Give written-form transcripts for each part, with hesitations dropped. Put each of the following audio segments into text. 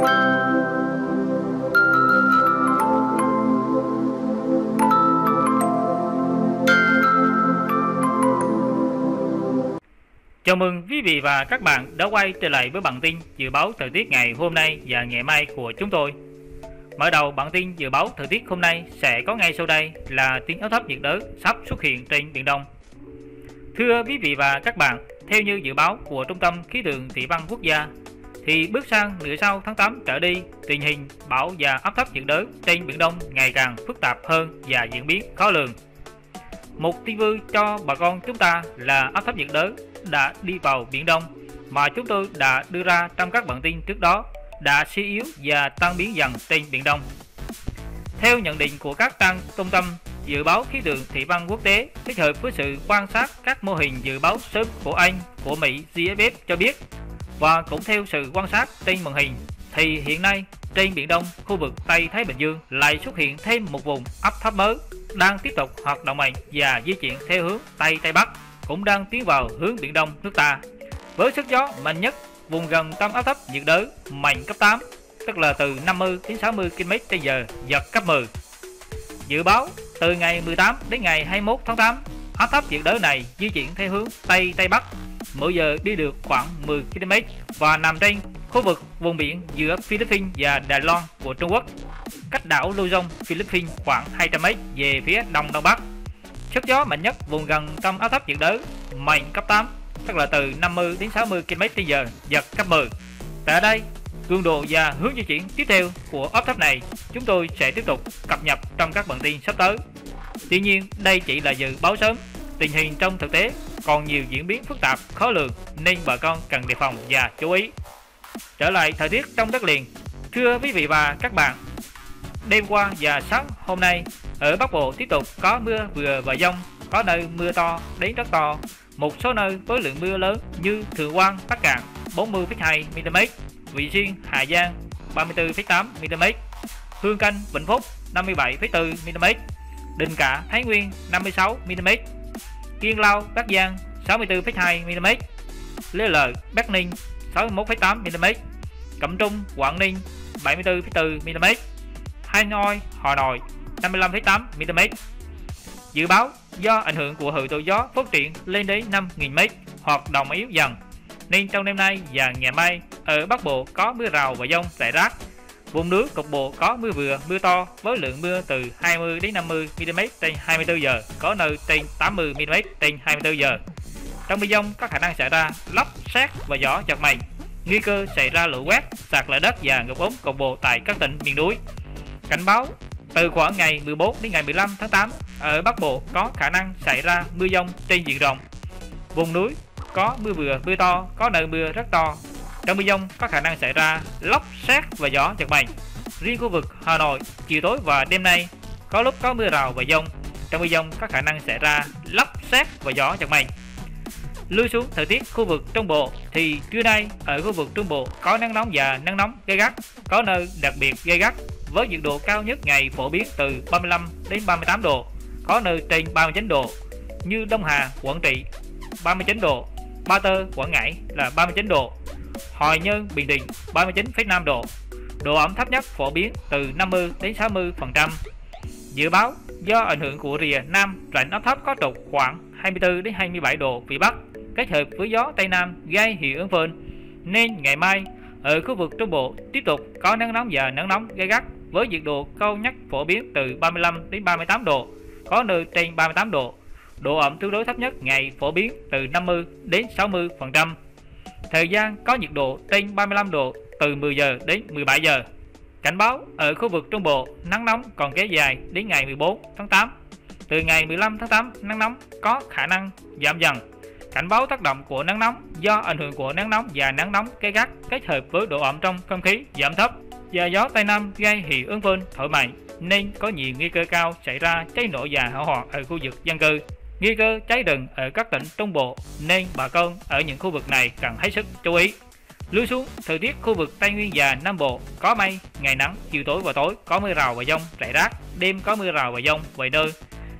Chào mừng quý vị và các bạn đã quay trở lại với bản tin dự báo thời tiết ngày hôm nay và ngày mai của chúng tôi. Mở đầu bản tin dự báo thời tiết hôm nay sẽ có ngay sau đây là tiếng áp thấp nhiệt đới sắp xuất hiện trên Biển Đông. Thưa quý vị và các bạn, theo như dự báo của Trung tâm Khí tượng Thủy văn Quốc gia, thì bước sang nửa sau tháng 8 trở đi, tình hình bão và áp thấp nhiệt đới trên Biển Đông ngày càng phức tạp hơn và diễn biến khó lường. Một tin vui cho bà con chúng ta là áp thấp nhiệt đới đã đi vào Biển Đông mà chúng tôi đã đưa ra trong các bản tin trước đó đã suy yếu và tan biến dần trên Biển Đông. Theo nhận định của các trung tâm dự báo khí tượng thủy văn quốc tế kết hợp với sự quan sát các mô hình dự báo sớm của Anh, của Mỹ, GFS cho biết, và cũng theo sự quan sát trên màn hình, thì hiện nay trên Biển Đông, khu vực Tây Thái Bình Dương lại xuất hiện thêm một vùng áp thấp mới đang tiếp tục hoạt động mạnh và di chuyển theo hướng Tây Tây Bắc, cũng đang tiến vào hướng Biển Đông nước ta. Với sức gió mạnh nhất, vùng gần tâm áp thấp nhiệt đới mạnh cấp 8, tức là từ 50 đến 60 km/h, giật cấp 10. Dự báo từ ngày 18 đến ngày 21 tháng 8, áp thấp nhiệt đới này di chuyển theo hướng Tây Tây Bắc, mỗi giờ đi được khoảng 10 km và nằm trên khu vực vùng biển giữa Philippines và Đài Loan của Trung Quốc, cách đảo Luzon, Philippines khoảng 200 m về phía đông đông bắc. Sức gió mạnh nhất vùng gần tâm áp thấp nhiệt đới mạnh cấp 8, tức là từ 50 đến 60 km/h, giật cấp 10. Tại đây, cường độ và hướng di chuyển tiếp theo của áp thấp này chúng tôi sẽ tiếp tục cập nhật trong các bản tin sắp tới. Tuy nhiên, đây chỉ là dự báo sớm, tình hình trong thực tế còn nhiều diễn biến phức tạp, khó lường nên bà con cần đề phòng và chú ý. Trở lại thời tiết trong đất liền, thưa quý vị và các bạn, đêm qua và sáng hôm nay ở Bắc Bộ tiếp tục có mưa vừa và dông, có nơi mưa to đến rất to, một số nơi với lượng mưa lớn như Thừa Quang, Bắc Cạn 40,2 mm, Vị Xuyên, Hà Giang 34,8 mm, Hương Canh, Vĩnh Phúc 57,4 mm, Đình Cả, Thái Nguyên 56 mm, Kiên Lao, Bắc Giang 64,2 mm, Lê Lợi, Bắc Ninh 61,8 mm, Cẩm Trung, Quảng Ninh 74,4 mm, Hai Noi, Hà Nội 55,8 mm. Dự báo do ảnh hưởng của hội tụ gió phát triển lên đến 5.000 m, hoạt động yếu dần nên trong đêm nay và ngày mai ở Bắc Bộ có mưa rào và dông rải rác, vùng núi cục bộ có mưa vừa, mưa to với lượng mưa từ 20 đến 50 mm trên 24 giờ, có nơi trên 80 mm trên 24 giờ. Trong mưa dông có khả năng xảy ra lốc sét và gió giật mạnh, nguy cơ xảy ra lũ quét, sạt lở đất và ngập úng cục bộ tại các tỉnh miền núi. Cảnh báo từ khoảng ngày 14 đến ngày 15 tháng 8 ở Bắc Bộ có khả năng xảy ra mưa dông trên diện rộng, vùng núi có mưa vừa, mưa to, có nơi mưa rất to. Trong mưa dông có khả năng xảy ra lốc sét và gió giật mạnh. Riêng khu vực Hà Nội chiều tối và đêm nay có lúc có mưa rào và dông. Trong mưa dông có khả năng xảy ra lốc sét và gió giật mạnh. Lưu xuống thời tiết khu vực Trung Bộ thì trưa nay ở khu vực Trung Bộ có nắng nóng và nắng nóng gay gắt, có nơi đặc biệt gay gắt với nhiệt độ cao nhất ngày phổ biến từ 35 đến 38 độ, có nơi trên 39 độ như Đông Hà, Quảng Trị 39 độ, Ba Tơ, Quảng Ngãi là 39 độ, Hòa Nhơn, Bình Định 39,5 độ. Độ ẩm thấp nhất phổ biến từ 50 đến 60%. Dự báo do ảnh hưởng của rìa Nam rãnh áp thấp có trục khoảng 24 đến 27 độ Vĩ Bắc kết hợp với gió Tây Nam gây hiệu ứng phơn nên ngày mai ở khu vực Trung Bộ tiếp tục có nắng nóng và nắng nóng gay gắt với nhiệt độ cao nhất phổ biến từ 35 đến 38 độ, có nơi trên 38 độ. Độ ẩm tương đối thấp nhất ngày phổ biến từ 50 đến 60%. Thời gian có nhiệt độ trên 35 độ từ 10 giờ đến 17 giờ. Cảnh báo ở khu vực Trung Bộ nắng nóng còn kéo dài đến ngày 14 tháng 8. Từ ngày 15 tháng 8 nắng nóng có khả năng giảm dần. Cảnh báo tác động của nắng nóng do ảnh hưởng của nắng nóng và nắng nóng gay gắt kết hợp với độ ẩm trong không khí giảm thấp và gió Tây Nam gây hiệu ứng phơn thổi mạnh nên có nhiều nguy cơ cao xảy ra cháy nổ và hỏa hoạn ở khu vực dân cư, nguy cơ cháy rừng ở các tỉnh Trung Bộ nên bà con ở những khu vực này cần hết sức chú ý. Lưu xuống thời tiết khu vực Tây Nguyên và Nam Bộ có mây, ngày nắng, chiều tối và tối có mưa rào và dông rải rác, đêm có mưa rào và dông vài nơi.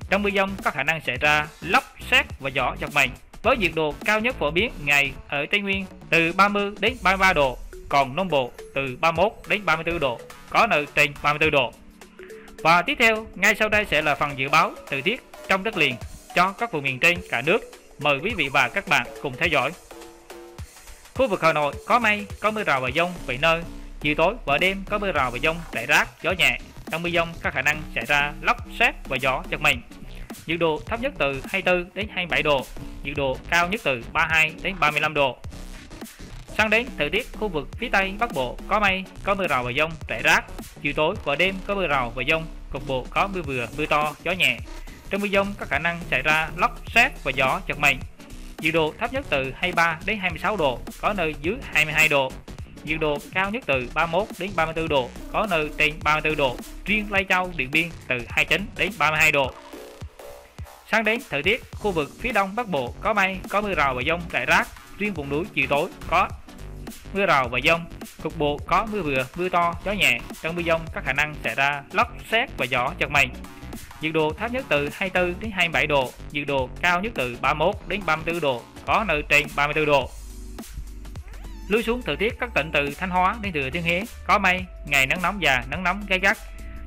Trong mưa dông có khả năng xảy ra lốc sét và gió giật mạnh với nhiệt độ cao nhất phổ biến ngày ở Tây Nguyên từ 30 đến 33 độ, còn nông bộ từ 31 đến 34 độ, có nơi trên 34 độ. Và tiếp theo, ngay sau đây sẽ là phần dự báo thời tiết trong đất liền cho các vùng miền trên cả nước. Mời quý vị và các bạn cùng theo dõi. Khu vực Hà Nội có mây, có mưa rào và dông vài nơi. Chiều tối và đêm có mưa rào và dông rải rác, gió nhẹ. Trong mưa dông có khả năng xảy ra lốc sét và gió giật mạnh. Nhiệt độ thấp nhất từ 24 đến 27 độ, nhiệt độ cao nhất từ 32 đến 35 độ. Sang đến thời tiết khu vực phía Tây Bắc Bộ có mây, có mưa rào và dông rải rác. Chiều tối và đêm có mưa rào và dông, cục bộ có mưa vừa, mưa to, gió nhẹ. Trong mưa dông có khả năng xảy ra lốc sét và gió giật mạnh. Nhiệt độ thấp nhất từ 23 đến 26 độ, có nơi dưới 22 độ. Nhiệt độ cao nhất từ 31 đến 34 độ, có nơi trên 34 độ. Riêng Lai Châu, Điện Biên từ 29 đến 32 độ. Sang đến thời tiết khu vực phía Đông Bắc Bộ có mây, có mưa rào và dông rải rác. Riêng vùng núi chiều tối có mưa rào và dông, cục bộ có mưa vừa, mưa to, gió nhẹ. Trong mưa dông có khả năng xảy ra lốc sét và gió giật mạnh. Nhiệt độ thấp nhất từ 24 đến 27 độ, nhiệt độ cao nhất từ 31 đến 34 độ, có nơi trên 34 độ. Lưu xuống thời tiết các tỉnh từ Thanh Hóa đến Thừa Thiên Huế có mây, ngày nắng nóng và nắng nóng gay gắt.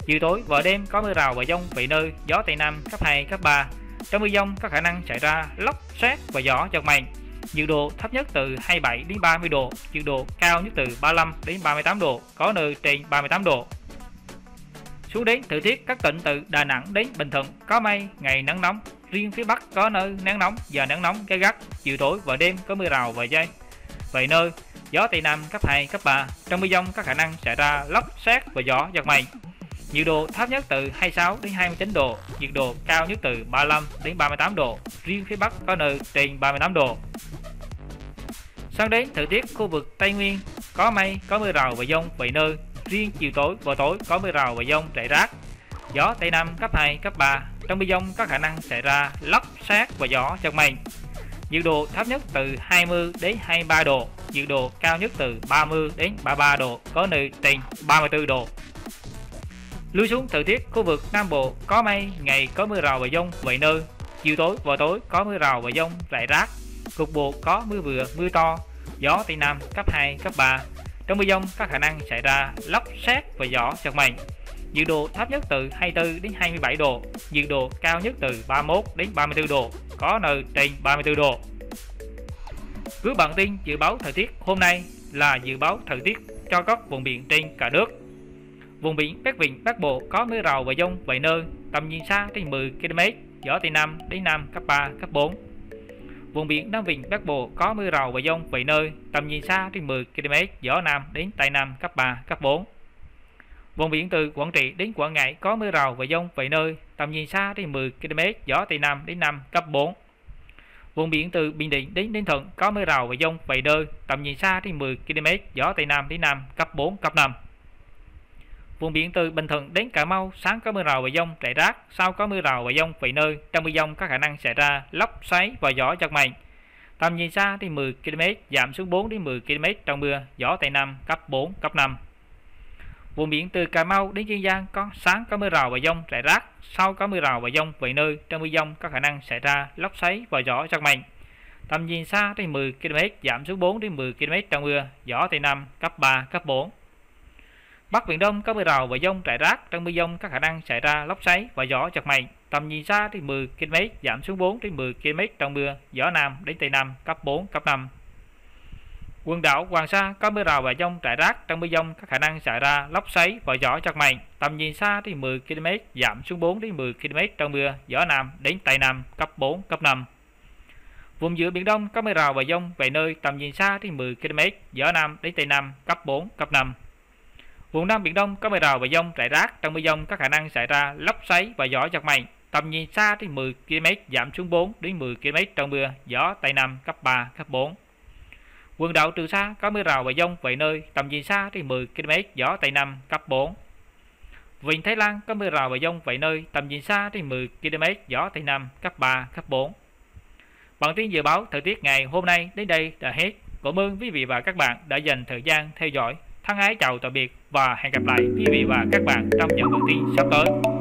Chiều tối và đêm có mưa rào và dông vài nơi, gió tây nam cấp 2 cấp 3. Trong mưa dông có khả năng xảy ra lốc sét và gió giật mạnh. Nhiệt độ thấp nhất từ 27 đến 30 độ, nhiệt độ cao nhất từ 35 đến 38 độ, có nơi trên 38 độ. Xuống đến thời tiết các tỉnh từ Đà Nẵng đến Bình Thuận có mây, ngày nắng nóng, riêng phía Bắc có nơi nắng nóng và nắng nóng gay gắt. Chiều tối và đêm có mưa rào và dông vài nơi, gió tây nam cấp 2 cấp 3. Trong mưa dông có khả năng xảy ra lốc sét và gió giật mạnh. Nhiệt độ thấp nhất từ 26 đến 29 độ, nhiệt độ cao nhất từ 35 đến 38 độ, riêng phía Bắc có nơi trên 38 độ. Sang đến thời tiết khu vực Tây Nguyên có mây, có mưa rào và dông vài nơi, riêng chiều tối và tối có mưa rào và dông rải rác, gió tây nam cấp 2 cấp 3. Trong mưa dông có khả năng xảy ra lốc sét và gió giật mạnh. Nhiệt độ thấp nhất từ 20 đến 23 độ, nhiệt độ cao nhất từ 30 đến 33 độ, có nơi trên 34 độ. Lưu xuống thời tiết khu vực Nam Bộ có mây, ngày có mưa rào và dông vài nơi, chiều tối và tối có mưa rào và dông rải rác, cục bộ có mưa vừa, mưa to, gió tây nam cấp 2 cấp 3. Trong mưa dông có khả năng xảy ra lốc sét và gió giật mạnh. Nhiệt độ thấp nhất từ 24 đến 27 độ, nhiệt độ cao nhất từ 31 đến 34 độ, có nơi trên 34 độ. Cuối bản tin dự báo thời tiết hôm nay là dự báo thời tiết cho các vùng biển trên cả nước. Vùng biển các vịnh Bắc Bộ có mưa rào và dông vài nơi, tầm nhìn xa trên 10 km, gió tây nam đến nam cấp 3 cấp 4. Vùng biển Nam Vịnh Bắc Bộ có mưa rào và dông vài nơi, tầm nhìn xa trên 10 km, gió nam đến tây nam cấp 3 cấp 4. Vùng biển từ Quảng Trị đến Quảng Ngãi có mưa rào và dông vài nơi, tầm nhìn xa trên 10 km, gió tây nam đến nam cấp 4. Vùng biển từ Bình Định đến Ninh Thuận có mưa rào và dông vài nơi, tầm nhìn xa trên 10 km, gió tây nam đến nam cấp 4 cấp 5. Vùng biển từ Bình Thuận đến Cà Mau sáng có mưa rào và dông rải rác, sau có mưa rào và dông vài nơi, trong mưa dông có khả năng xảy ra lốc xoáy và gió giật mạnh. Tầm nhìn xa thì 10 km giảm xuống 4 đến 10 km trong mưa, gió tây nam cấp 4 cấp 5. Vùng biển từ Cà Mau đến Kiên Giang có sáng có mưa rào và dông rải rác, sau có mưa rào và dông vài nơi, trong mưa dông có khả năng xảy ra lốc xoáy và gió giật mạnh. Tầm nhìn xa thì 10 km giảm xuống 4 đến 10 km trong mưa, gió tây nam cấp 3 cấp 4. Bắc Biển Đông có mưa rào và dông rải rác, trong mưa dông có khả năng xảy ra lốc xoáy và gió giật mạnh. Tầm nhìn xa thì 10 km giảm xuống 4 đến 10 km trong mưa, gió nam đến tây nam cấp 4 cấp 5. Quần đảo Hoàng Sa có mưa rào và dông rải rác, trong mưa dông có khả năng xảy ra lốc xoáy và gió giật mạnh. Tầm nhìn xa thì 10 km giảm xuống 4 đến 10 km trong mưa, gió nam đến tây nam cấp 4 cấp 5. Vùng giữa Biển Đông có mưa rào và dông vài nơi, tầm nhìn xa thì 10 km, gió nam đến tây nam cấp 4 cấp 5. Vùng Nam Biển Đông có mưa rào và dông rải rác, trong mưa dông có khả năng xảy ra lốc xoáy và gió giật mạnh. Tầm nhìn xa thì 10 km giảm xuống 4 đến 10 km trong mưa, gió tây nam cấp 3 cấp 4. Quần đảo Trường Sa có mưa rào và dông vài nơi, tầm nhìn xa thì 10 km, gió tây nam cấp 4. Vịnh Thái Lan có mưa rào và dông vài nơi, tầm nhìn xa thì 10 km, gió tây nam cấp 3 cấp 4. Bản tin dự báo thời tiết ngày hôm nay đến đây là hết. Cảm ơn quý vị và các bạn đã dành thời gian theo dõi. Thân ái chào tạm biệt và hẹn gặp lại quý vị và các bạn trong những bản tin sắp tới.